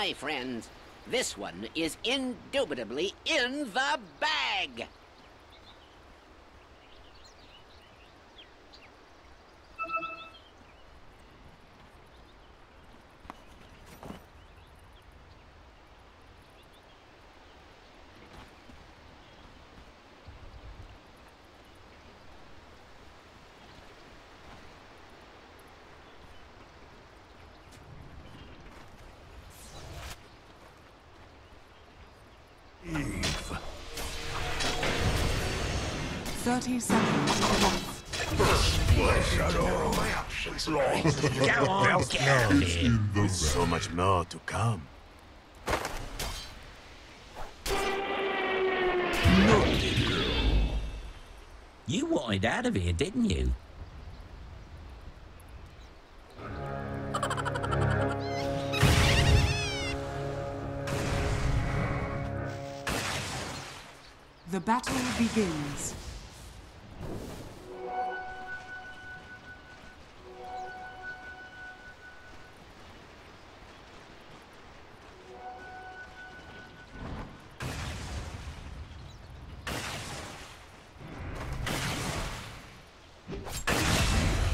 my friends. This one is indubitably in the bag. Eve. 30 seconds. There's so much more to come. You wanted out of here, didn't you? The battle begins.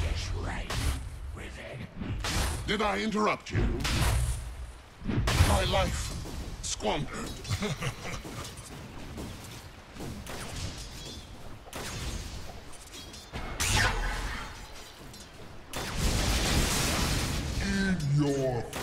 Yes, right. Did I interrupt you? My life squandered. Your face.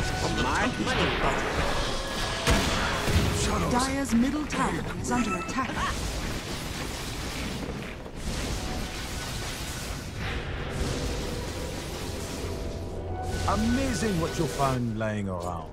My money. Dire's middle tower is under attack. Amazing what you found laying around.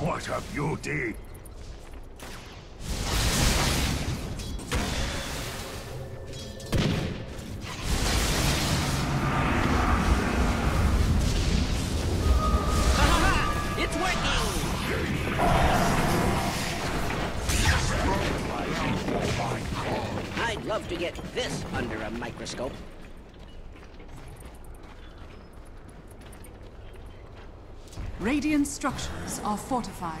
What a beauty! It's working! I'd love to get this under a microscope. Radiant structures are fortified.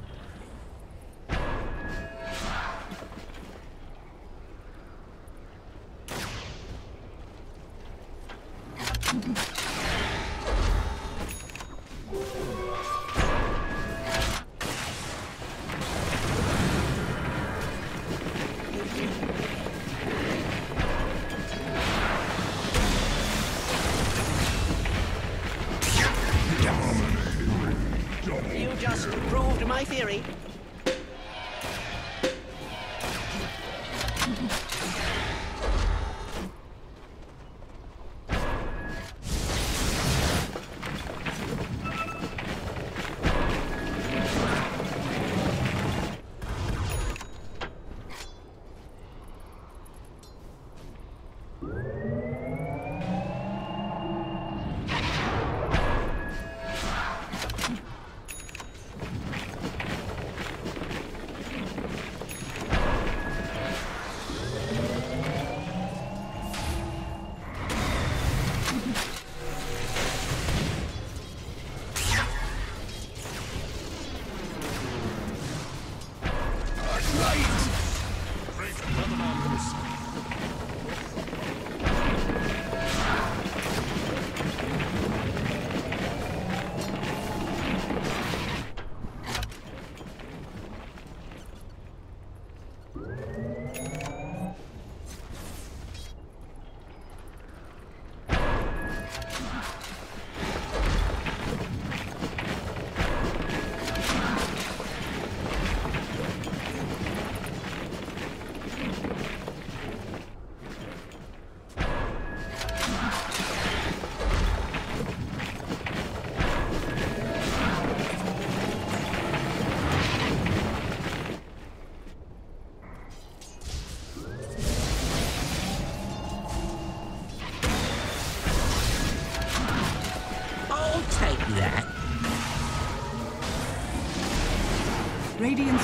Radiant's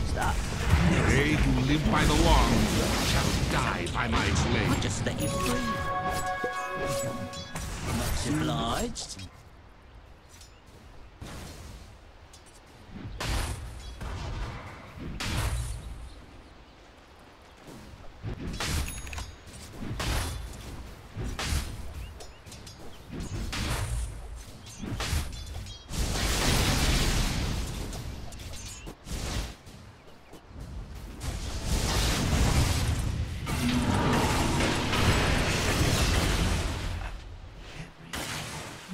stopped. They who live by the long shall die by my blade. I'll just let you free. Much obliged.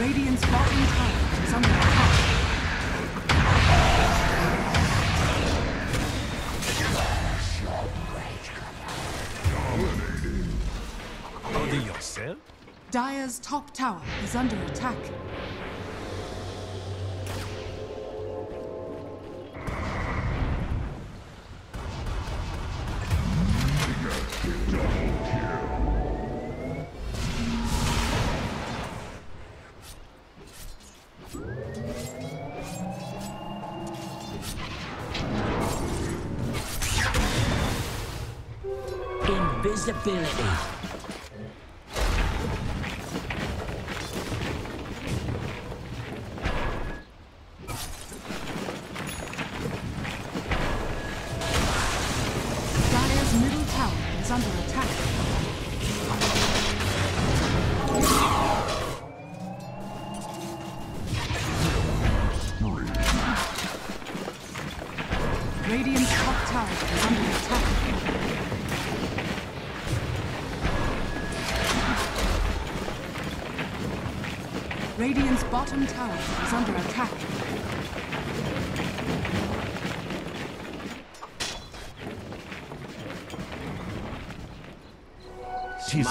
Radiant's bottom tower is under attack. Dire's top tower is under attack. Invisibility. Under attack. Radiant's top tower is under attack. Radiant's bottom tower is under attack. She's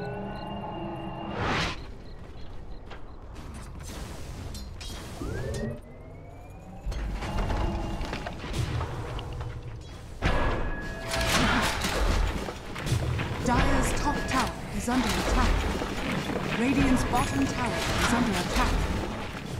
bottom tower is under attack.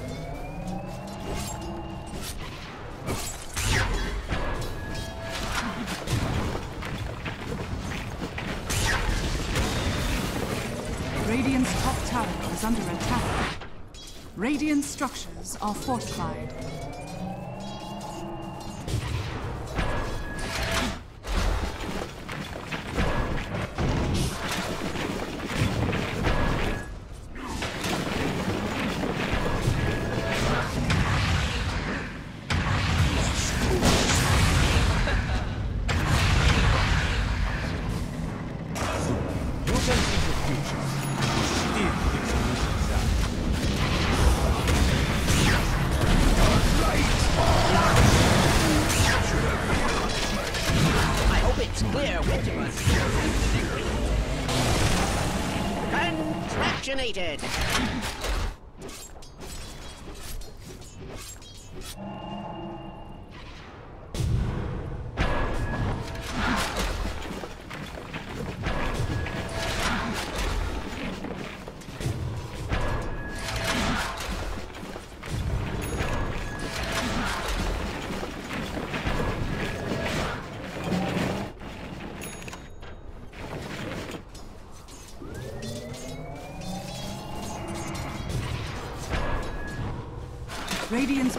Radiant's top tower is under attack. Radiant structures are fortified. Contractionated! Radiant's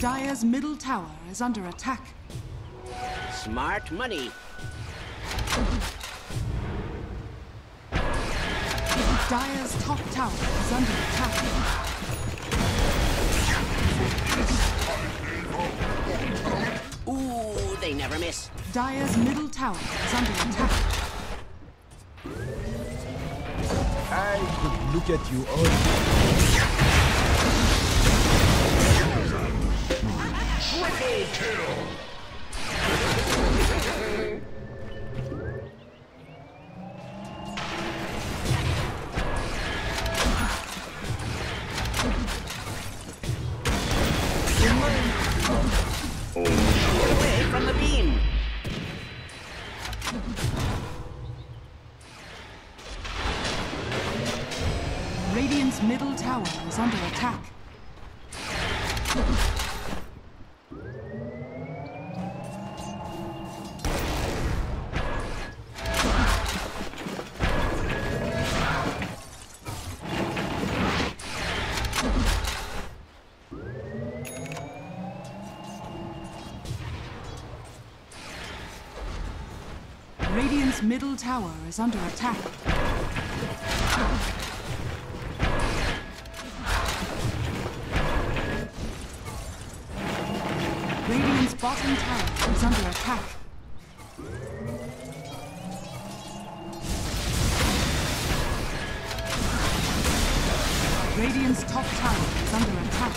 Dire's middle tower is under attack. Smart money. Dire's top tower is under attack. Ooh, they never miss. Dire's middle tower is under attack. I could look at you all. Triple kill! Away from the beam! Radiant's middle tower is under attack. Radiant's middle tower is under attack. Radiant's bottom tower is under attack. Radiant's top tower is under attack.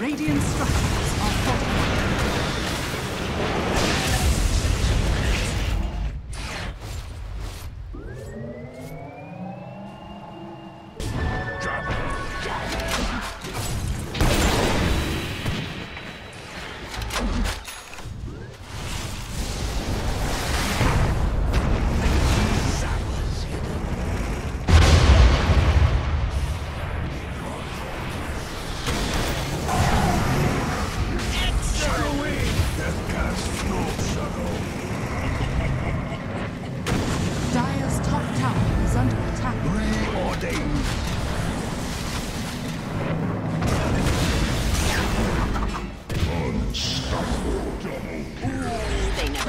Radiant's structures are fortified. Dire's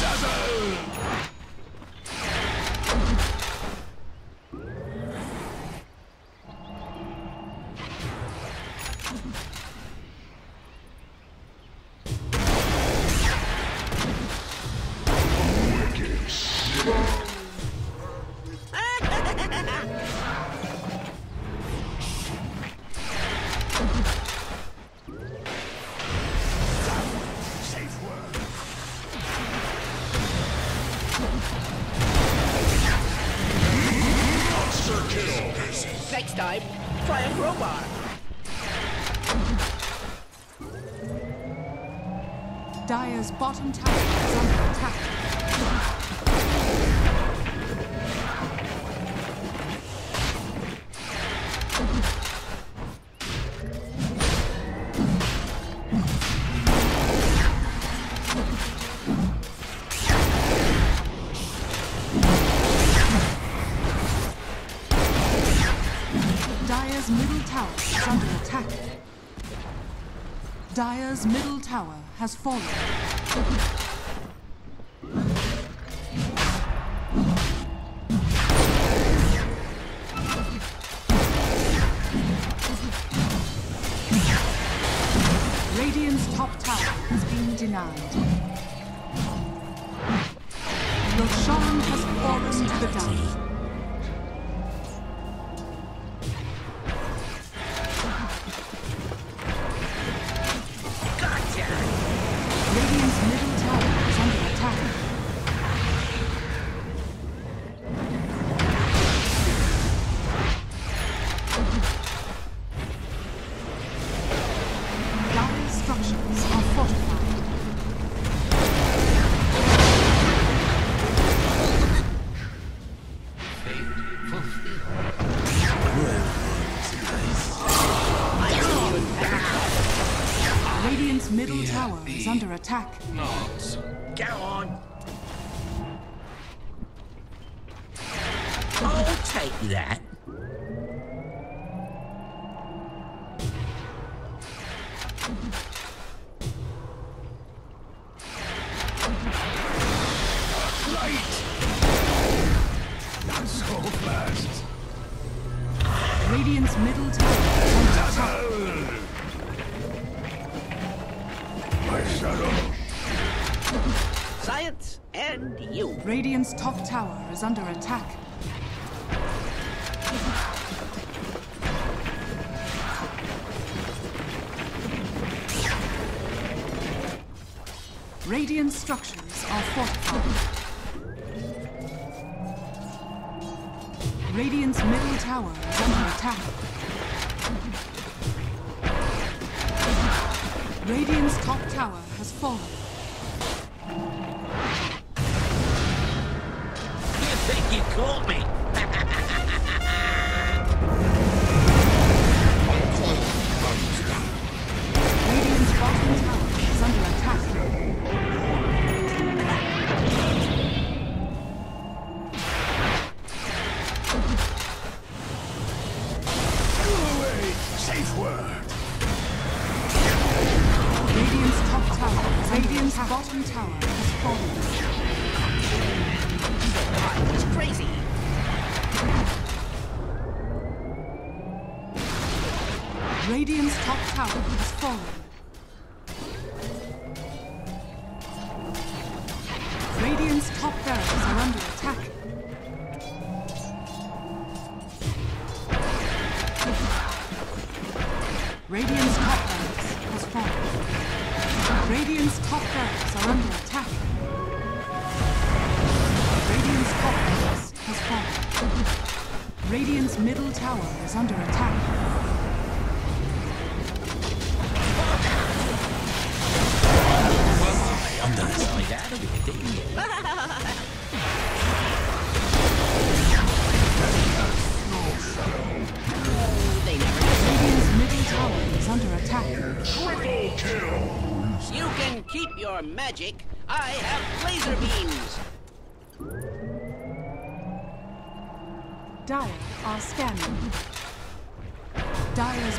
Dazzle! Next time, try a crowbar. Dire's bottom tower is under attack. Dire's middle tower is under attack. Dire's middle tower has fallen. Radiant's top tower has been denied. Roshan has fallen to the dark. Radiant's middle tower is under attack. Not. Go on. I'll take that. lost. Radiant's middle tower on top. Science and you. Radiant's top tower is under attack. Radiant structures are fortified. Radiant's middle tower is under attack. Radiant's top tower has fallen. You think you caught me? Radiant's bottom tower is under attack. Go away! Safe word! Radiant's top tower, Radiant's bottom tower has fallen. That was crazy. Radiant's top tower has fallen. Radiant's top barracks are under attack. Radiant's top barracks has fallen. Radiant's top barracks are under attack. Radiant's top barracks has fallen. Radiant's middle tower is under attack. I'm not like that, I'll be Radiant's middle tower is under attack. Triple kill! You can keep your magic. I have laser beams. Dire are scanning. Dire's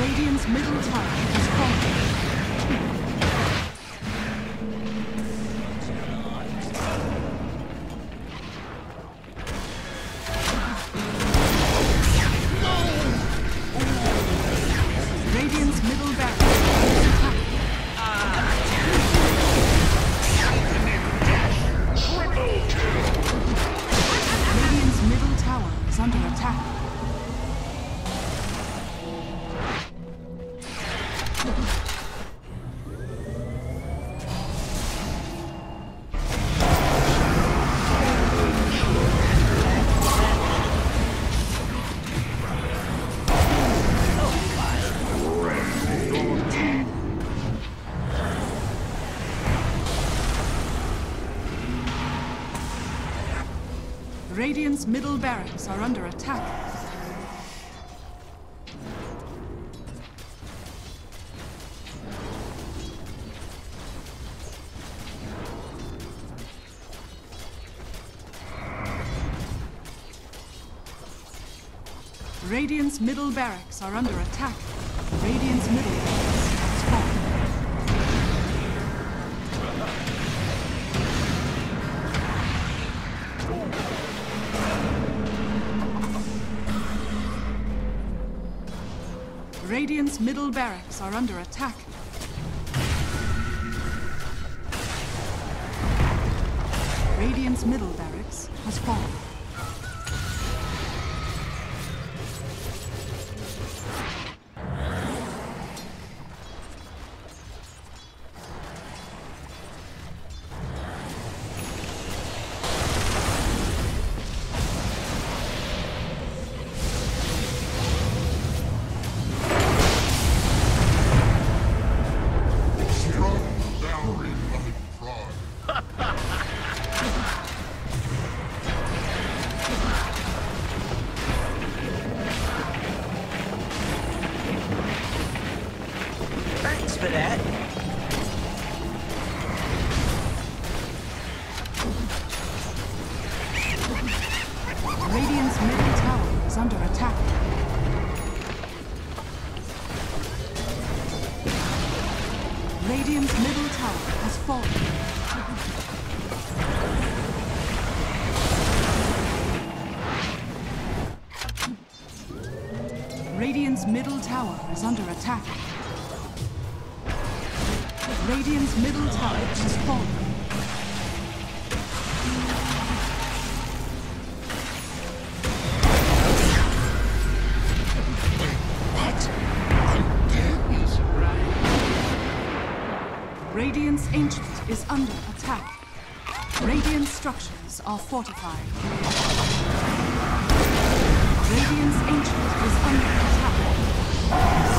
Radiant's middle tower has fallen. Radiant's middle barracks are under attack. Radiant's middle barracks are under attack. Radiant's middle barracks has fallen. Radiant's middle barracks are under attack. Radiant's middle barracks has fallen. Wrong. thanks for that. Radiant's middle tower is under attack. Radiant's middle tower has fallen. Radiant's middle tower is under attack. Radiant's middle tower has fallen. Radiant's Ancient is under attack. Radiant structures are fortified. Radiant's Ancient is under attack.